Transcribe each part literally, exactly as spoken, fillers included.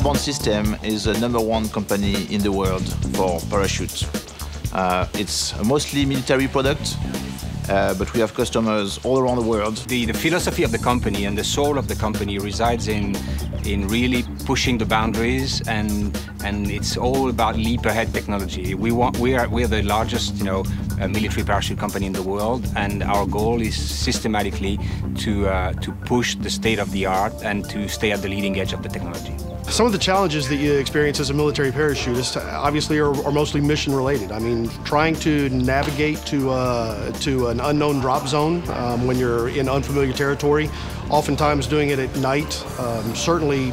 Airborne Systems is the number one company in the world for parachutes. Uh, it's a mostly military product, uh, but we have customers all around the world. The, the philosophy of the company and the soul of the company resides in, in really pushing the boundaries, and, and it's all about leap ahead technology. We, want, we, are, we are the largest, you know, a military parachute company in the world, and our goal is systematically to, uh, to push the state of the art and to stay at the leading edge of the technology. Some of the challenges that you experience as a military parachutist obviously are, are mostly mission related. I mean, trying to navigate to, uh, to an unknown drop zone um, when you're in unfamiliar territory, oftentimes doing it at night, um, certainly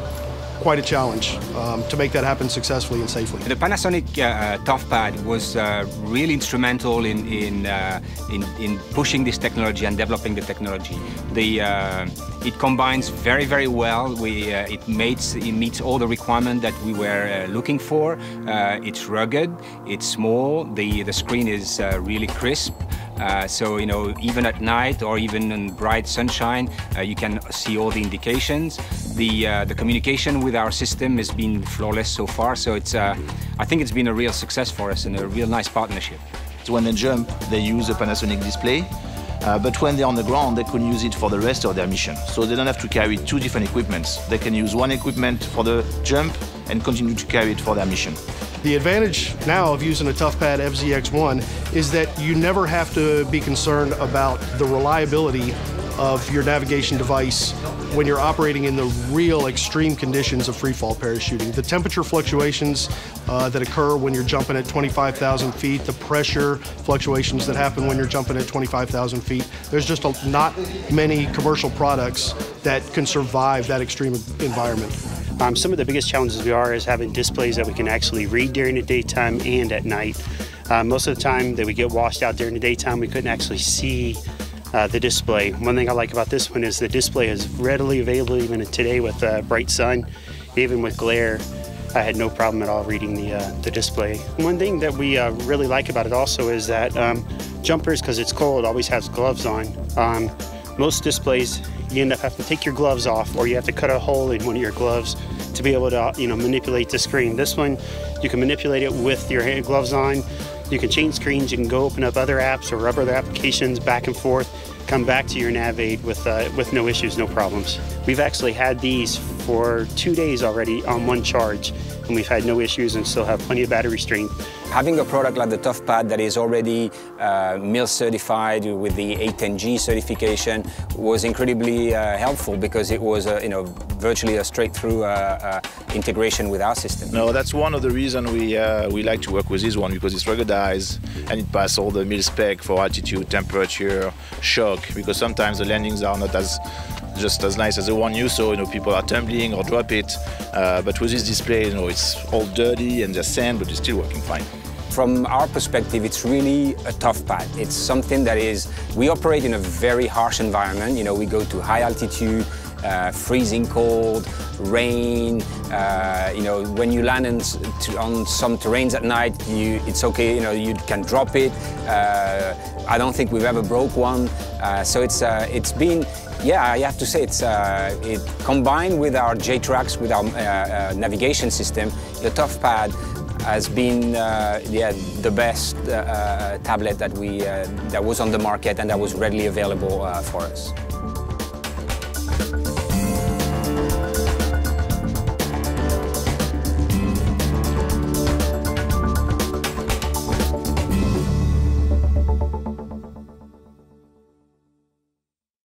quite a challenge um, to make that happen successfully and safely. The Panasonic uh, Toughpad was uh, really instrumental in in, uh, in in pushing this technology and developing the technology. The uh, it combines very very well. We uh, it meets it meets all the requirements that we were uh, looking for. Uh, it's rugged. It's small. The the screen is uh, really crisp. Uh, so, you know, even at night or even in bright sunshine, uh, you can see all the indications. The, uh, the communication with our system has been flawless so far, so it's, uh, I think it's been a real success for us and a real nice partnership. So when they jump, they use a Panasonic display, uh, but when they're on the ground, they can use it for the rest of their mission. So they don't have to carry two different equipments. They can use one equipment for the jump and continue to carry it for their mission. The advantage now of using a Toughpad F Z X one is that you never have to be concerned about the reliability of your navigation device when you're operating in the real extreme conditions of free-fall parachuting. The temperature fluctuations uh, that occur when you're jumping at twenty-five thousand feet, the pressure fluctuations that happen when you're jumping at twenty-five thousand feet, there's just a, not many commercial products that can survive that extreme environment. Um, some of the biggest challenges we are is having displays that we can actually read during the daytime and at night. Uh, most of the time that we get washed out during the daytime, we couldn't actually see Uh, the display. One thing I like about this one is the display is readily available even today with uh, bright sun, even with glare. I had no problem at all reading the, uh, the display. One thing that we uh, really like about it also is that um, jumpers, because it's cold, always has gloves on. Um, most displays, you end up having to take your gloves off, or you have to cut a hole in one of your gloves to be able to, you know, manipulate the screen. This one, you can manipulate it with your hand gloves on. You can change screens, you can go open up other apps or rub other applications back and forth, come back to your NavAid with, uh, with no issues, no problems. We've actually had these for two days already on one charge, and we've had no issues and still have plenty of battery strength. Having a product like the Toughpad that is already uh, M I L certified with the eight ten G certification was incredibly uh, helpful, because it was uh, you know, virtually a straight-through uh, uh, integration with our system. No, that's one of the reasons we, uh, we like to work with this one, because it's ruggedized and it passes all the M I L spec for altitude, temperature, shock, because sometimes the landings are not as just as nice as the one you saw, you know, people are tumbling or drop it, uh, but with this display, you know, it's all dirty and there's sand, but it's still working fine. From our perspective, it's really a tough pad. It's something that is, we operate in a very harsh environment, you know, we go to high altitude, Uh, freezing cold, rain, uh, you know, when you land in, to, on some terrains at night, you, it's okay, you know, you can drop it. Uh, I don't think we've ever broke one. Uh, so it's, uh, it's been, yeah, I have to say, it's, uh, it combined with our J-Tracks, with our uh, uh, navigation system, the Toughpad has been uh, yeah, the best uh, uh, tablet that, we, uh, that was on the market and that was readily available uh, for us.